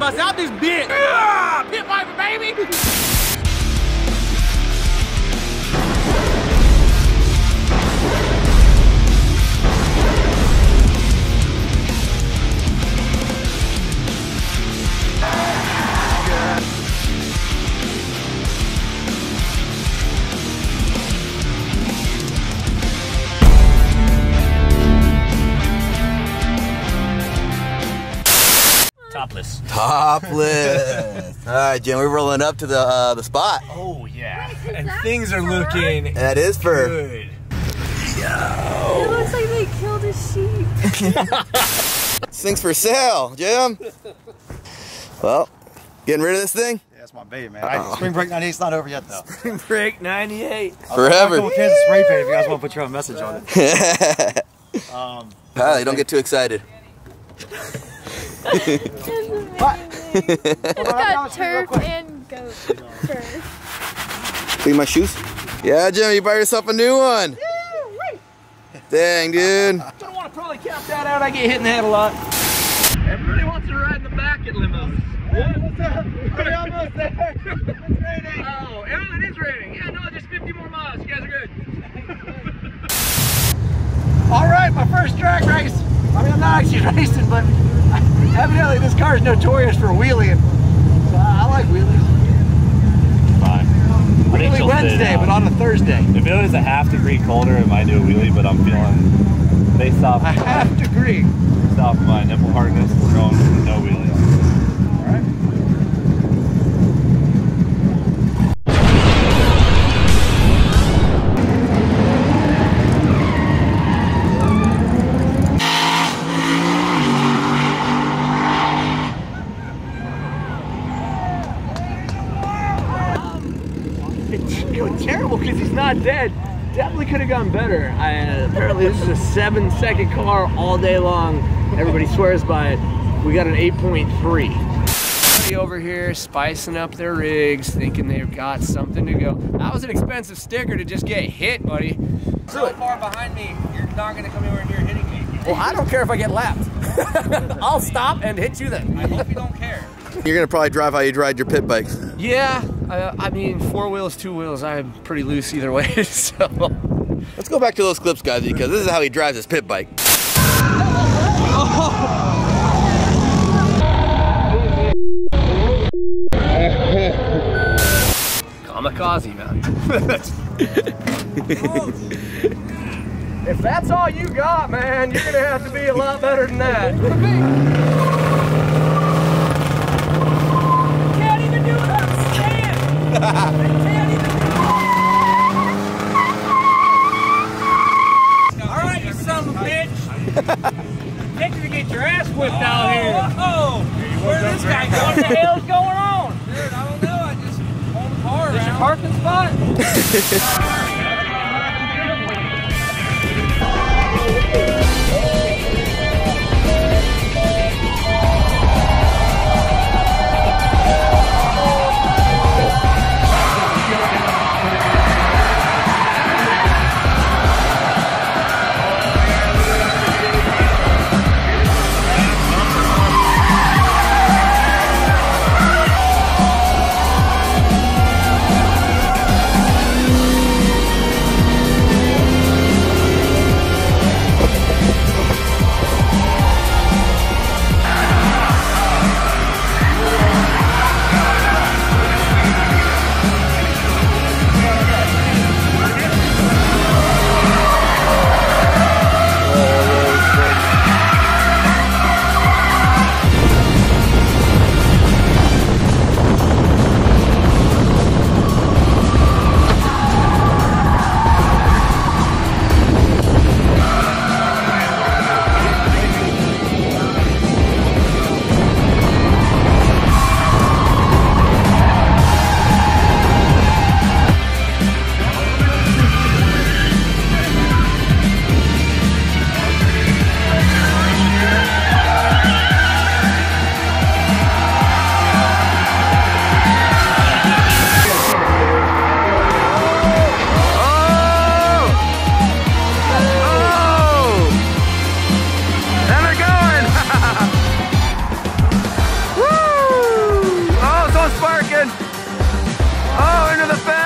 bust out this bitch. Pit Viper, baby. Topless. Topless. All right, Jim, we're rolling up to the spot. Oh yeah, and things are looking. That is for good. Yo. It looks like they killed a sheep. Things for sale, Jim. Well, getting rid of this thing. Yeah, that's my baby, man. Uh-oh. Spring Break '98's not over yet, though. Spring Break '98. Forever. Cool Kansas spray paint. If you guys want to put your own message on it. Pally, don't get too excited. It's got turf and goat turf. Clean my shoes? Yeah, Jimmy, you buy yourself a new one. Dang, dude. I don't want to probably count that out. I get hit in the head a lot. Everybody wants to ride in the back at limos. What? What's up? We're almost there. It's raining. Oh, it is raining. Yeah, no, just 50 more miles. You guys are good. All right, my first drag race. I mean, I'm not actually racing, but evidently this car is notorious for wheeling. So I like wheelies. Fine. Wheelie Wednesday, but on a Thursday. If it was a half degree colder, I might do a wheelie, but I'm feeling they stop. A half degree. Stop my nipple hardness. We're going with no wheelies. All right. Dead. Definitely could have gone better. Apparently this is a 7-second car all day long. Everybody swears by it. We got an 8.3. Over here spicing up their rigs, thinking they've got something to go. That was an expensive sticker to just get hit, buddy. So far behind me, you're not going to come anywhere near hitting me. Well, I don't care if I get lapped. I'll stop and hit you then. I hope you don't care. You're going to probably drive how you ride your pit bikes. Yeah. I mean, 4 wheels, 2 wheels, I'm pretty loose either way, so. Let's go back to those clips, guys, because this is how he drives his pit bike. Oh. Kamikaze, man. If that's all you got, man, you're going to have to be a lot better than that. Alright, you son of a bitch! Get you to get your ass whipped out here! Uh-oh! Where is this guy going? What the hell's going on? Dude, I don't know, I just pulled the car around. Is your parking spot?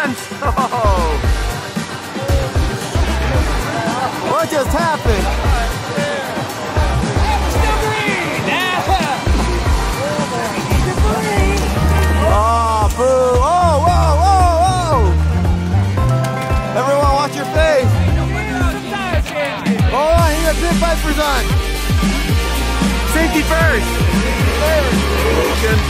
OnlyFans! Oh. What just happened? Oh, boo! Oh, whoa, whoa, whoa! Everyone, watch your face! Hold on, he got pit vipers on! Safety first! Good.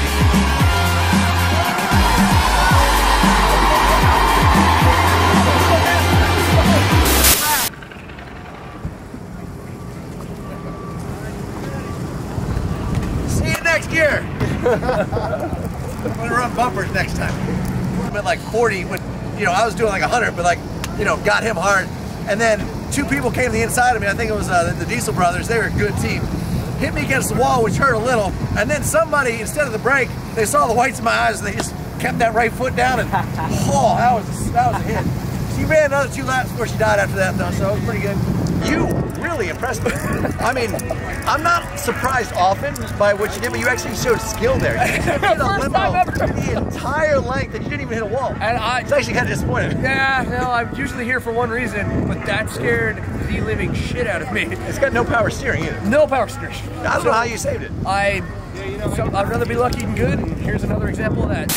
Gear. I'm gonna run bumpers next time. I'm at like 40 when, you know, I was doing like 100, but like, you know, got him hard. And then two people came to the inside of me. I think it was the Diesel Brothers. They were a good team. Hit me against the wall, which hurt a little. And then somebody, instead of the brake, they saw the whites in my eyes and they just kept that right foot down. And oh, that was a hit. She ran another 2 laps before she died after that though, so it was pretty good. You really impressed me. I mean, I'm not surprised often by what you did, but you actually showed skill there. You hit a limo the entire length, and you didn't even hit a wall. And it's actually kind of disappointing. Yeah, no, I'm usually here for one reason, but that scared the living shit out of me. It's got no power steering either. No power steering. I don't know how you saved it. I'd rather be lucky than good, and here's another example of that.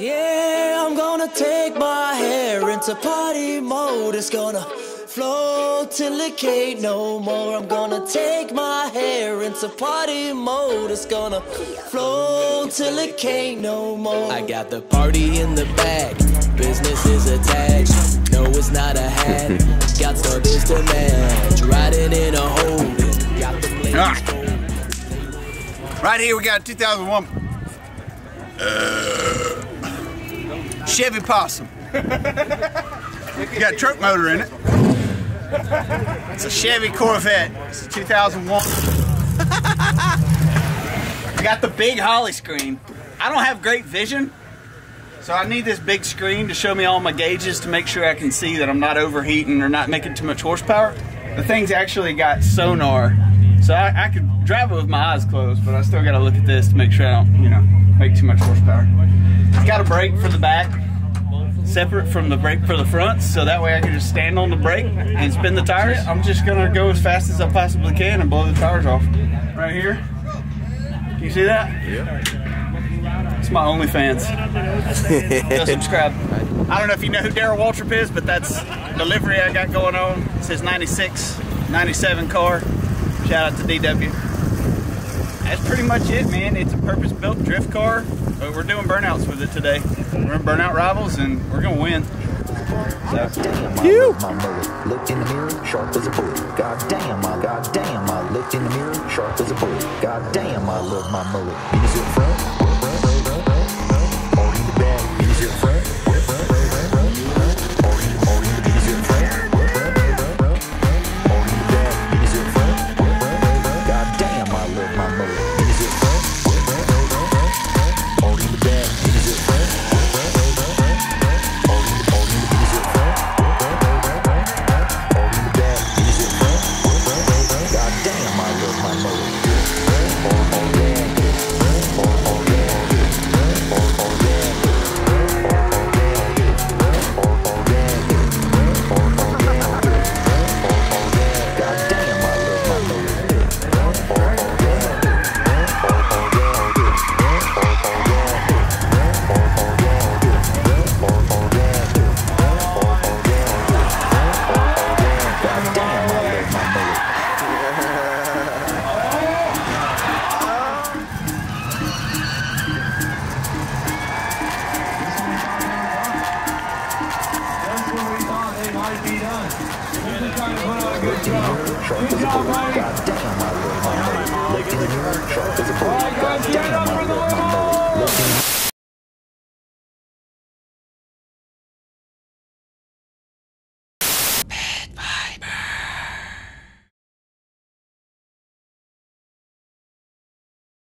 Yeah, I'm gonna take my hair into party mode. It's gonna flow till it can't no more. I'm gonna take my hair into party mode. It's gonna flow till it can't no more. I got the party in the bag. Business is attached. No, it's not a hat. Got starters to match. Riding in a hole. Got the blades. Right here we got 2001 Chevy Possum. You got a truck motor in it. It's a Chevy Corvette. It's a 2001. I got the big Holley screen. I don't have great vision, so I need this big screen to show me all my gauges to make sure I can see that I'm not overheating or not making too much horsepower. The thing's actually got sonar, so I could drive it with my eyes closed, but I still gotta look at this to make sure I don't, you know, make too much horsepower. It's got a brake for the back, separate from the brake for the front, so that way I can just stand on the brake and spin the tires. I'm just gonna go as fast as I possibly can and blow the tires off. Right here, can you see that? Yeah. It's my OnlyFans. Go subscribe. I don't know if you know who Darryl Waltrip is, but that's the livery I got going on. It's his '96, '97 car. Shout out to DW. That's pretty much it, man. It's a purpose-built drift car, but we're doing burnouts with it today. We're burnout rivals, and we're gonna win. So. You. I looked in the mirror, sharp as a bullet. God damn, I looked in the mirror, sharp as a bullet. God damn, I love my mullet. Is it front, or in the back? Is it front, or in the is it front, or in the back? Is it front? God damn, I love my mullet. Is it front, or in the back? Is it front? Damn, I love my